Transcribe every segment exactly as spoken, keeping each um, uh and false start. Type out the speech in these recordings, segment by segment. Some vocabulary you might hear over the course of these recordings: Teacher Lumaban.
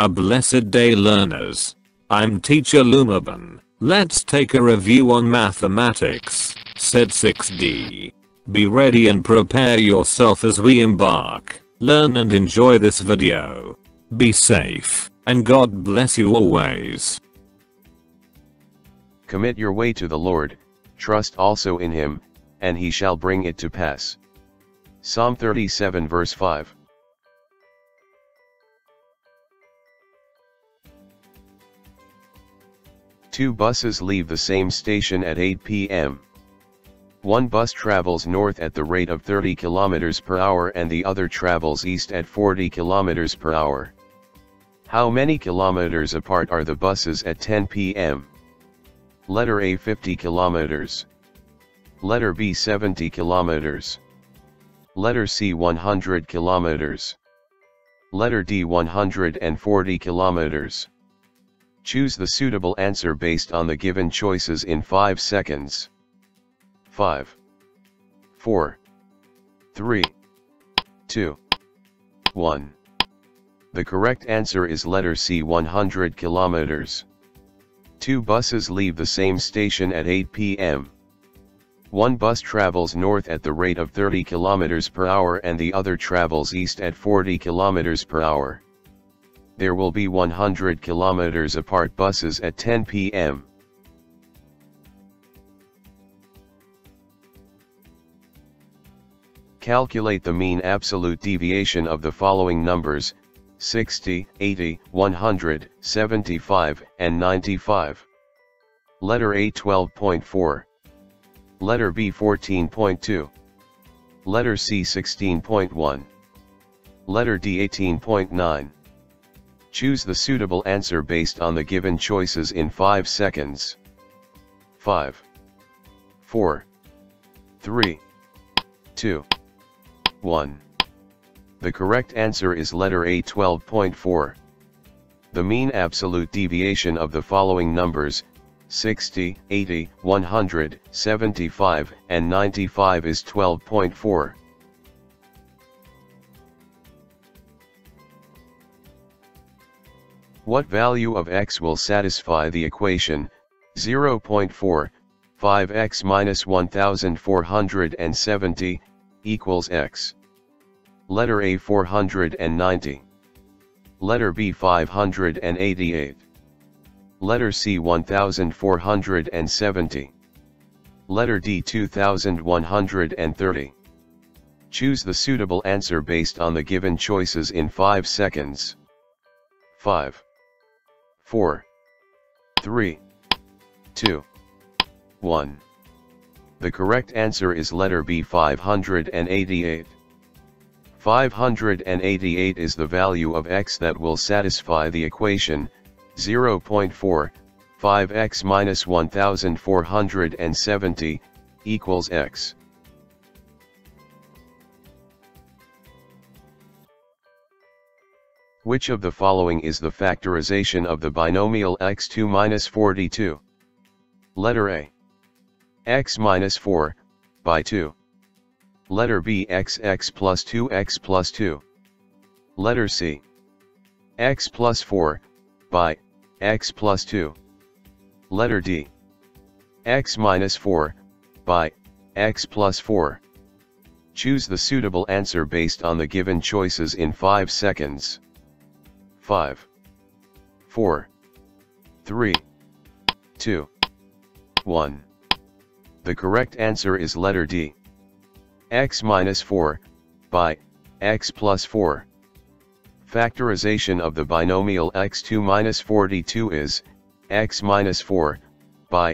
A blessed day, learners. I'm Teacher Lumaban. Let's take a review on mathematics, set six D. Be ready and prepare yourself as we embark. Learn and enjoy this video. Be safe, and God bless you always. Commit your way to the Lord, trust also in Him, and He shall bring it to pass. Psalm thirty-seven verse five. Two buses leave the same station at eight p m One bus travels north at the rate of thirty kilometers per hour and the other travels east at forty kilometers per hour. How many kilometers apart are the buses at ten p m? Letter A, fifty kilometers. Letter B, seventy kilometers. Letter C, one hundred kilometers. Letter D, one hundred forty kilometers. Choose the suitable answer based on the given choices in five seconds. five, four, three, two, one. The correct answer is letter C, one hundred kilometers. Two buses leave the same station at eight p m One bus travels north at the rate of thirty kilometers per hour and the other travels east at forty kilometers per hour. There will be one hundred kilometers apart buses at ten p m Calculate the mean absolute deviation of the following numbers: sixty, eighty, one hundred, seventy-five, and ninety-five. Letter A, twelve point four. Letter B, fourteen point two. Letter C, sixteen point one. Letter D, eighteen point nine. Choose the suitable answer based on the given choices in five seconds. five, four, three, two, one. The correct answer is letter A, twelve point four. The mean absolute deviation of the following numbers, sixty, eighty, one hundred, seventy-five, and ninety-five, is twelve point four. What value of x will satisfy the equation zero point four, five x minus one thousand four hundred seventy, equals x? Letter A, four hundred ninety. Letter B, five hundred eighty-eight. Letter C, one thousand four hundred seventy. Letter D, two thousand one hundred thirty. Choose the suitable answer based on the given choices in five seconds. five, four, three, two, one. The correct answer is letter B, five hundred eighty-eight. five hundred eighty-eight is the value of x that will satisfy the equation zero point four, five x minus one thousand four hundred seventy, equals x. Which of the following is the factorization of the binomial x two minus forty-two? Letter A, x minus four, by two. Letter B, x x plus two x plus two. Letter C, x plus four, by x plus two. Letter D, x minus four, by x plus four. Choose the suitable answer based on the given choices in five seconds. five, four, three, two, one. The correct answer is letter D, x minus four, by x plus four. Factorization of the binomial x two minus forty-two is x minus four, by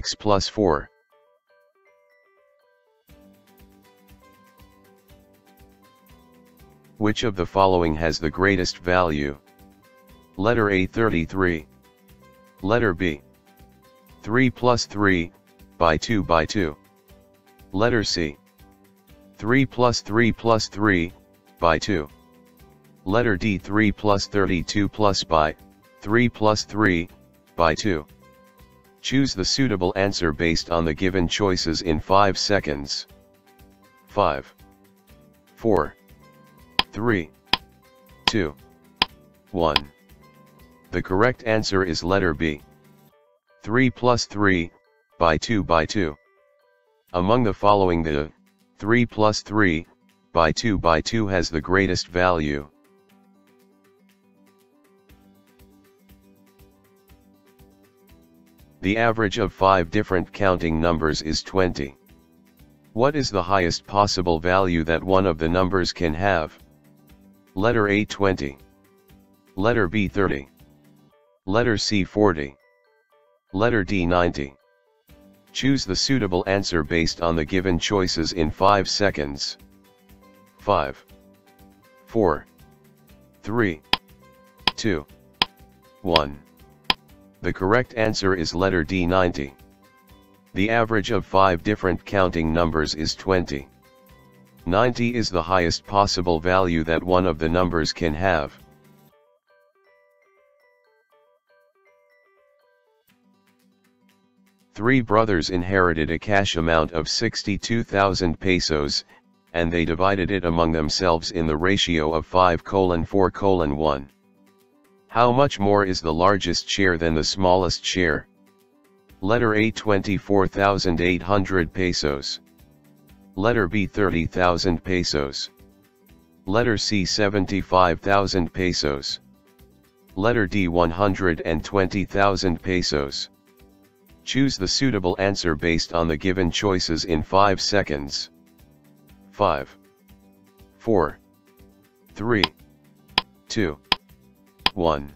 x plus four. Which of the following has the greatest value? Letter A, thirty-three. Letter B, three plus three, by two by two. Letter C, three plus three plus three, by two. Letter D, three plus thirty-two plus by three plus three, by two. Choose the suitable answer based on the given choices in five seconds. five, four, three, two, one. The correct answer is letter B. three plus three, by two by two. Among the following, the three plus three, by two by two has the greatest value. The average of five different counting numbers is twenty. What is the highest possible value that one of the numbers can have? Letter A, twenty. Letter B, thirty. Letter C, forty. Letter D, ninety. Choose the suitable answer based on the given choices in five seconds. five. four. three. two. one. The correct answer is letter D, ninety. The average of five different counting numbers is twenty. ninety is the highest possible value that one of the numbers can have. Three brothers inherited a cash amount of sixty-two thousand pesos, and they divided it among themselves in the ratio of five colon four colon one. How much more is the largest share than the smallest share? Letter A, twenty-four thousand eight hundred pesos. Letter B, thirty thousand pesos. Letter C, seventy-five thousand pesos. Letter D, one hundred twenty thousand pesos. Choose the suitable answer based on the given choices in five seconds. five. four. three. two. one.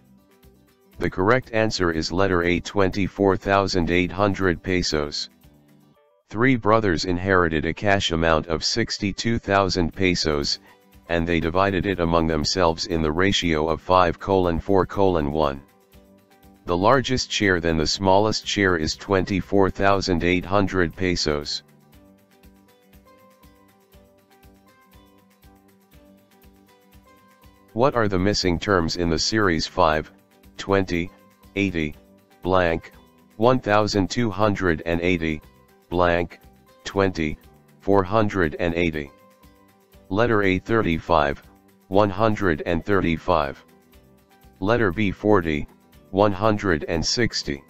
The correct answer is letter A, twenty-four thousand eight hundred pesos. Three brothers inherited a cash amount of sixty-two thousand pesos, and they divided it among themselves in the ratio of five colon four colon one. The largest share than the smallest share is twenty-four thousand eight hundred pesos. What are the missing terms in the series five, twenty, eighty, blank, one thousand two hundred eighty, blank, twenty, four hundred eighty? Letter A, thirty-five, one hundred thirty-five. Letter B, forty, one hundred sixty.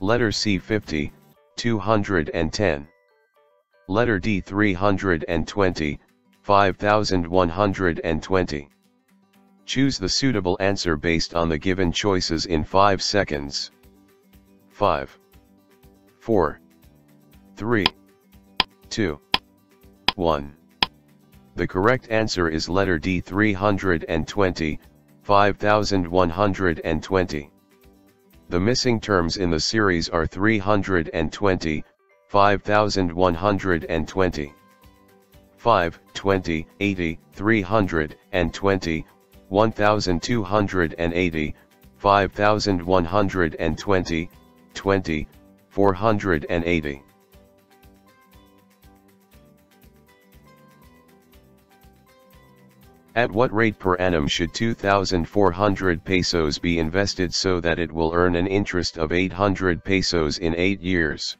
Letter C, fifty, two hundred ten. Letter D, three hundred twenty, five thousand one hundred twenty. Choose the suitable answer based on the given choices in five seconds. five. four. three. two. one. The correct answer is letter D, three hundred twenty, five thousand one hundred twenty. The missing terms in the series are three hundred twenty, five thousand one hundred twenty. five, twenty, eighty, three hundred twenty, one thousand two hundred eighty, five thousand one hundred twenty, twenty, four hundred eighty. At what rate per annum should two thousand four hundred pesos be invested so that it will earn an interest of eight hundred pesos in eight years?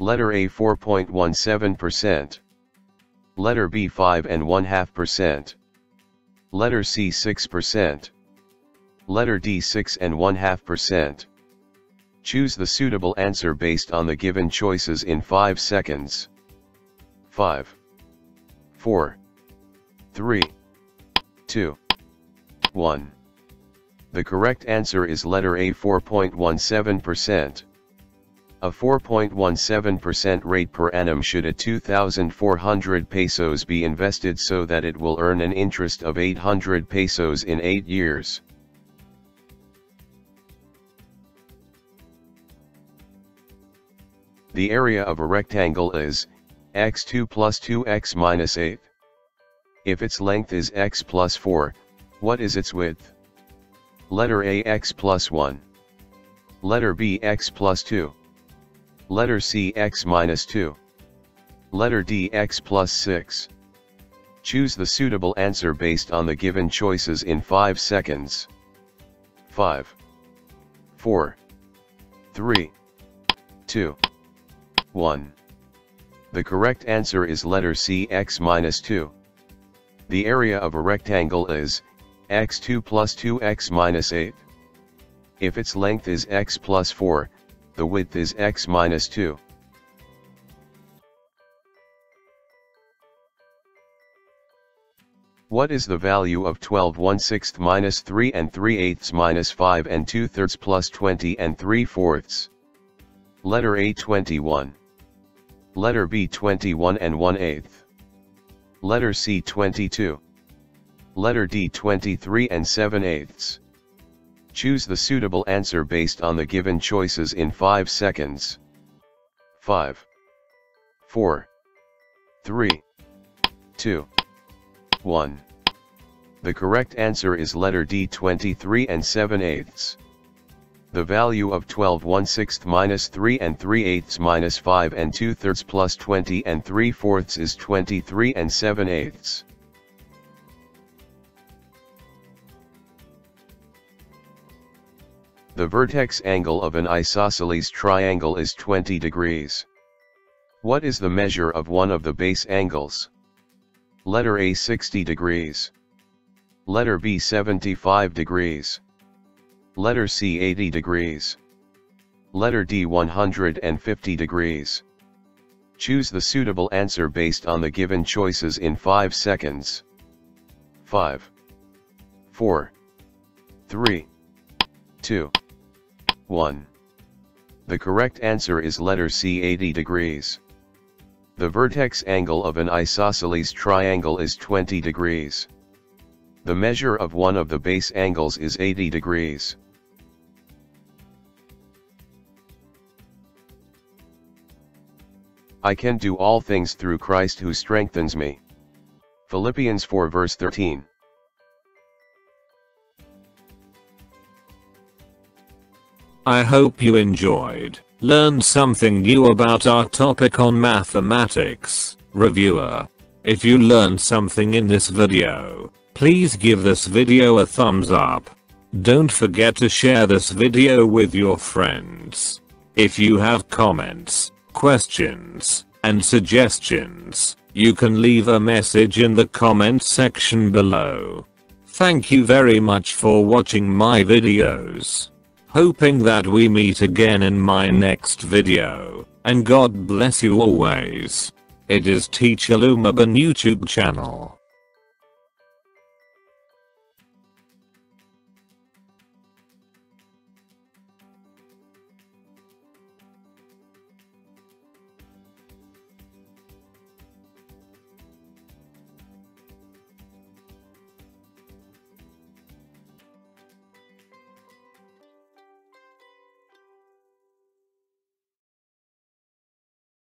Letter A, four point one seven percent. Letter B, five and one half percent. Letter C, six percent. Letter D, six and one half percent. Choose the suitable answer based on the given choices in five seconds. five. four. three. two. one. The correct answer is letter A, four point one seven percent. A four point one seven percent rate per annum should at two thousand four hundred pesos be invested so that it will earn an interest of eight hundred pesos in eight years. The area of a rectangle is x two plus two x minus eight. If its length is x plus four, what is its width? Letter A, x plus one. Letter B, x plus two. Letter C, x minus two. Letter D, x plus six. Choose the suitable answer based on the given choices in five seconds. five. four. three. two. one. The correct answer is letter C, x minus two. The area of a rectangle is x two plus two x minus eight. If its length is x plus four, the width is x minus two. What is the value of twelve one sixth minus three and three eighths minus five and two thirds plus twenty and three fourths? Letter A twenty-one. Letter B twenty-one and one eighth. Letter C twenty-two. Letter D twenty-three and seven eighths. Choose the suitable answer based on the given choices in five seconds. five. four. three. two. one. The correct answer is letter D twenty-three and seven eighths. The value of twelve one sixth minus three and three eighths minus five and two thirds plus twenty and three fourths is twenty-three and seven eighths. The vertex angle of an isosceles triangle is twenty degrees. What is the measure of one of the base angles? Letter A sixty degrees. Letter B seventy-five degrees. Letter C eighty degrees. Letter D one hundred fifty degrees. Choose the suitable answer based on the given choices in five seconds. five. four. three. two. one. The correct answer is letter C eighty degrees. The vertex angle of an isosceles triangle is twenty degrees. The measure of one of the base angles is eighty degrees. I can do all things through Christ who strengthens me. Philippians four verse thirteen. I hope you enjoyed. Learned something new about our topic on mathematics, reviewer. If you learned something in this video, please give this video a thumbs up. Don't forget to share this video with your friends. If you have comments, questions, and suggestions, you can leave a message in the comment section below. Thank you very much for watching my videos. Hoping that we meet again in my next video, and God bless you always. It is Teacher Lumaban YouTube channel.